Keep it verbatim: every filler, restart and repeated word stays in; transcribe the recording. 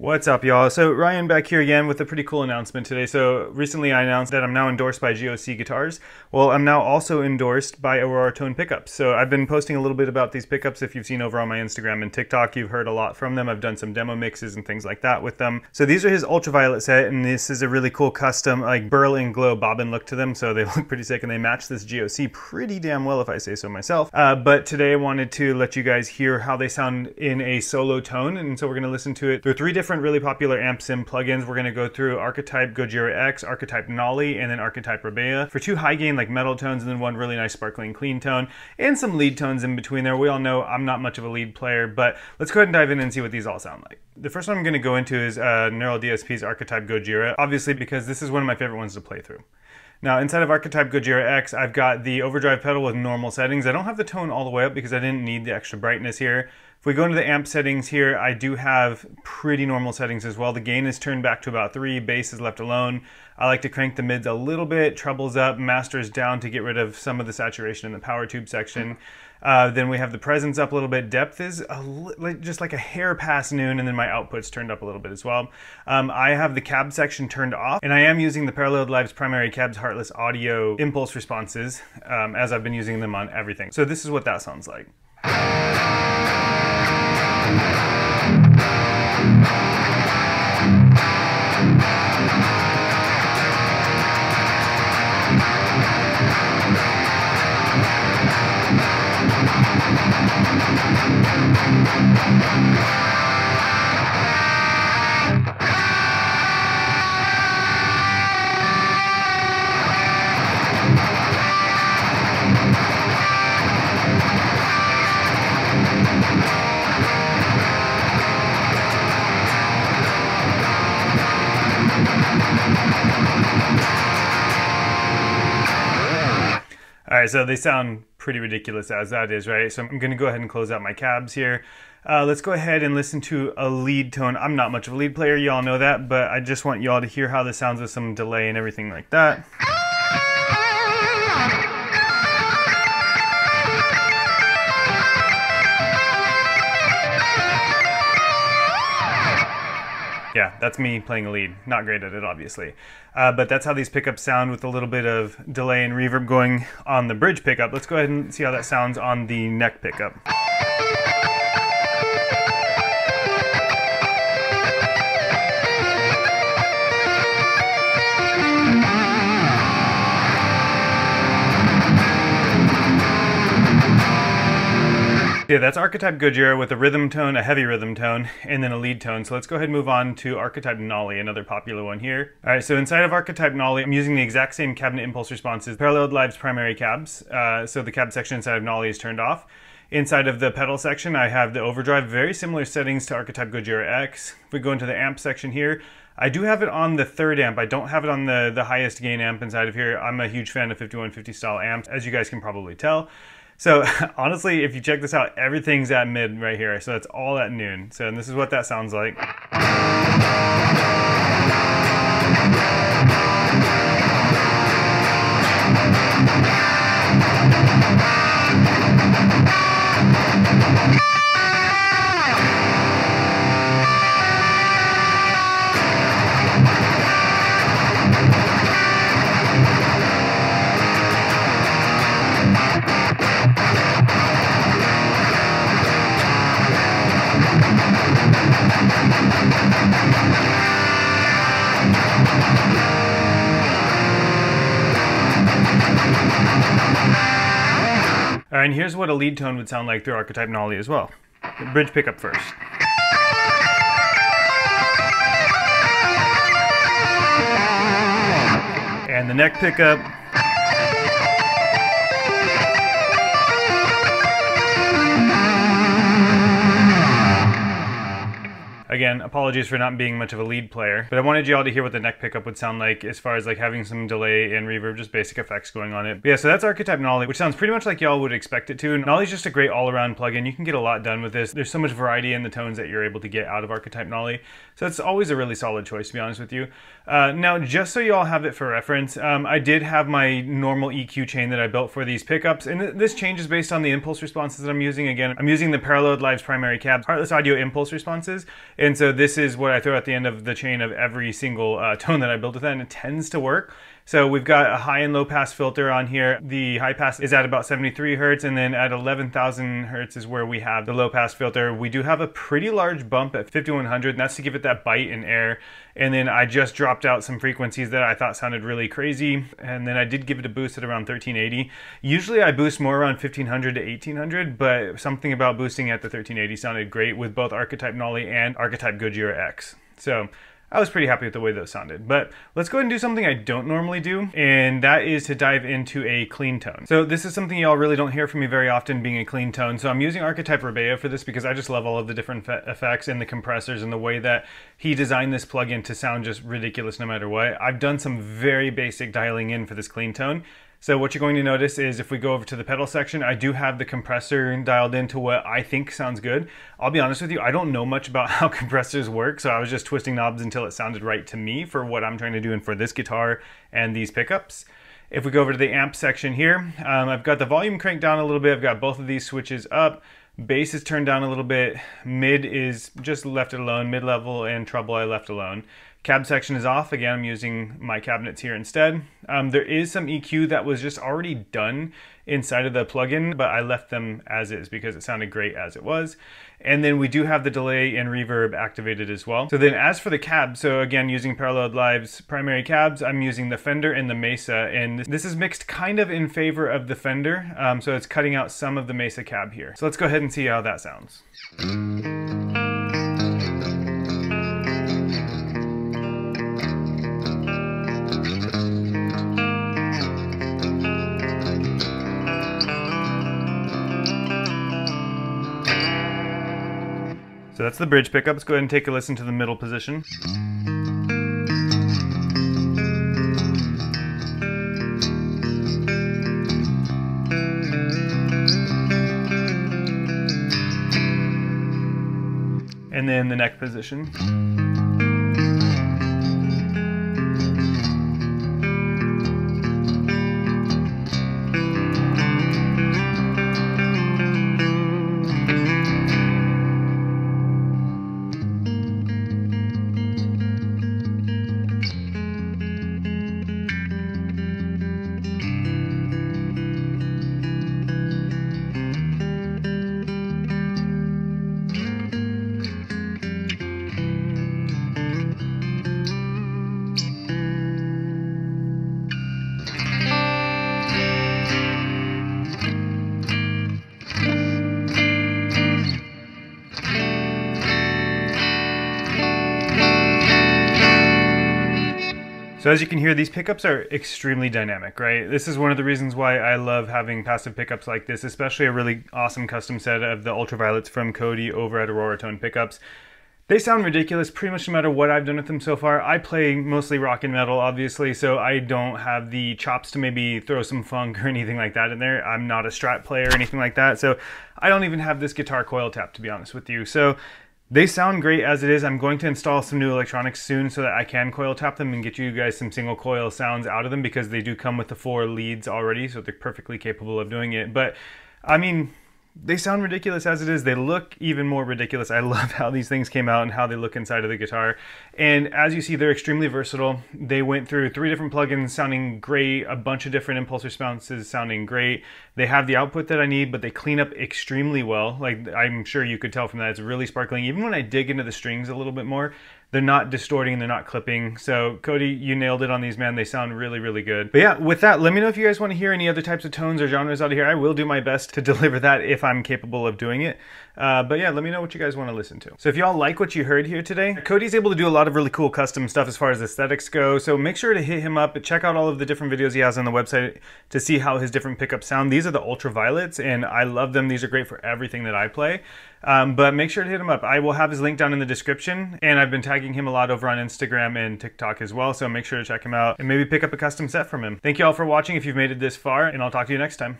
What's up, y'all? So Ryan back here again with a pretty cool announcement today. So recently I announced that I'm now endorsed by G O C Guitars. Well, I'm now also endorsed by Auroratone pickups. So I've been posting a little bit about these pickups. If you've seen over on my Instagram and TikTok, you've heard a lot from them. I've done some demo mixes and things like that with them. So these are his ultraviolet set, and this is a really cool custom like burl and glow bobbin look to them. So they look pretty sick and they match this G O C pretty damn well if I say so myself. Uh, but today I wanted to let you guys hear how they sound in a solo tone. And so we're gonna listen to it through three different really popular amp sim plugins. We're going to go through Archetype Gojira X, Archetype Nolly, and then Archetype Rabea for two high gain like metal tones, and then one really nice sparkling clean tone and some lead tones in between there. We all know I'm not much of a lead player, but let's go ahead and dive in and see what these all sound like. The first one I'm going to go into is uh, Neural D S P's Archetype Gojira, obviously because this is one of my favorite ones to play through. Now, inside of Archetype Gojira X, I've got the overdrive pedal with normal settings. I don't have the tone all the way up because I didn't need the extra brightness here. If we go into the amp settings here, I do have pretty normal settings as well. The gain is turned back to about three, bass is left alone. I like to crank the mids a little bit, trebles up, masters down to get rid of some of the saturation in the power tube section. Uh, then we have the presence up a little bit, depth is a li just like a hair past noon, and then my output's turned up a little bit as well. Um, I have the cab section turned off, and I am using the Paralleled Lives primary cabs Heartless Audio impulse responses um, as I've been using them on everything. So this is what that sounds like. All right, so they sound pretty ridiculous as that is, right? So I'm gonna go ahead and close out my cabs here. Uh, let's go ahead and listen to a lead tone. I'm not much of a lead player, y'all know that, but I just want y'all to hear how this sounds with some delay and everything like that. Yeah, that's me playing a lead. Not great at it, obviously. Uh, but that's how these pickups sound with a little bit of delay and reverb going on the bridge pickup. Let's go ahead and see how that sounds on the neck pickup. Yeah, that's Archetype Gojira with a rhythm tone, a heavy rhythm tone, and then a lead tone. So let's go ahead and move on to Archetype Nolly, another popular one here. All right, so inside of Archetype Nolly, I'm using the exact same cabinet impulse responses, Paralleled Lives primary cabs. Uh, so the cab section inside of Nolly is turned off. Inside of the pedal section, I have the overdrive, very similar settings to Archetype Gojira X. If we go into the amp section here, I do have it on the third amp. I don't have it on the, the highest gain amp inside of here. I'm a huge fan of fifty-one fifty style amps, as you guys can probably tell. So honestly, if you check this out, everything's at mid right here. So that's all at noon. So and this is what that sounds like. All right, and here's what a lead tone would sound like through Archetype Nolly as well. Bridge pickup first. And the neck pickup. Again, apologies for not being much of a lead player, but I wanted you all to hear what the neck pickup would sound like as far as like having some delay and reverb, just basic effects going on it. But yeah, so that's Archetype Nolly, which sounds pretty much like y'all would expect it to. Nolly's just a great all-around plugin. You can get a lot done with this. There's so much variety in the tones that you're able to get out of Archetype Nolly. So it's always a really solid choice, to be honest with you. Uh, now, just so y'all have it for reference, um, I did have my normal E Q chain that I built for these pickups, and th this changes based on the impulse responses that I'm using. Again, I'm using the Paralleled Lives primary cabs, Heartless Audio impulse responses. And so this is what I throw at the end of the chain of every single uh, tone that I build with that, and it tends to work. So we've got a high and low pass filter on here. The high pass is at about seventy-three hertz, and then at eleven thousand hertz is where we have the low pass filter. We do have a pretty large bump at fifty-one hundred, and that's to give it that bite and air. And then I just dropped out some frequencies that I thought sounded really crazy, and then I did give it a boost at around thirteen eighty. Usually I boost more around fifteen hundred to eighteen hundred, but something about boosting at the thirteen eighty sounded great with both Archetype Nolly and Archetype Gojira X. So I was pretty happy with the way those sounded. But let's go ahead and do something I don't normally do, and that is to dive into a clean tone. So this is something y'all really don't hear from me very often, being a clean tone. So I'm using Archetype Rabea for this because I just love all of the different effects and the compressors and the way that he designed this plugin to sound just ridiculous no matter what. I've done some very basic dialing in for this clean tone. So what you're going to notice is if we go over to the pedal section, I do have the compressor dialed into what I think sounds good. I'll be honest with you, I don't know much about how compressors work, so I was just twisting knobs until it sounded right to me for what I'm trying to do and for this guitar and these pickups. If we go over to the amp section here, um, I've got the volume cranked down a little bit. I've got both of these switches up. Bass is turned down a little bit. Mid is just left it alone. Mid-level and treble I left alone. Cab section is off. Again, I'm using my cabinets here instead. Um, there is some E Q that was just already done inside of the plugin, but I left them as is because it sounded great as it was. And then we do have the delay and reverb activated as well. So then as for the cab, so again, using Paralleled Lives primary cabs, I'm using the Fender and the Mesa, and this is mixed kind of in favor of the Fender. Um, so it's cutting out some of the Mesa cab here. So let's go ahead and see how that sounds. So that's the bridge pickup. Let's go ahead and take a listen to the middle position. And then the neck position. So as you can hear, these pickups are extremely dynamic, right? This is one of the reasons why I love having passive pickups like this, especially a really awesome custom set of the Ultraviolets from Cody over at Auroratone Pickups. They sound ridiculous pretty much no matter what I've done with them so far. I play mostly rock and metal, obviously, so I don't have the chops to maybe throw some funk or anything like that in there. I'm not a Strat player or anything like that, so I don't even have this guitar coil tap, to be honest with you. So they sound great as it is. I'm going to install some new electronics soon so that I can coil tap them and get you guys some single coil sounds out of them, because they do come with the four leads already, so they're perfectly capable of doing it. But I mean, they sound ridiculous as it is. They look even more ridiculous. I love how these things came out and how they look inside of the guitar. And as you see, they're extremely versatile. They went through three different plugins sounding great, a bunch of different impulse responses sounding great. They have the output that I need, but they clean up extremely well. Like, I'm sure you could tell from that, it's really sparkling. Even when I dig into the strings a little bit more, they're not distorting, they're not clipping. So Cody, you nailed it on these, man. They sound really, really good. But yeah, with that, let me know if you guys want to hear any other types of tones or genres out of here. I will do my best to deliver that if I'm capable of doing it. Uh, but yeah, let me know what you guys want to listen to. So if y'all like what you heard here today, Cody's able to do a lot of really cool custom stuff as far as aesthetics go. So make sure to hit him up. Check out all of the different videos he has on the website to see how his different pickups sound. These are the Ultraviolets, and I love them. These are great for everything that I play. Um, but make sure to hit him up. I will have his link down in the description, and I've been tagging him a lot over on Instagram and TikTok as well, so make sure to check him out and maybe pick up a custom set from him. Thank you all for watching if you've made it this far, and I'll talk to you next time.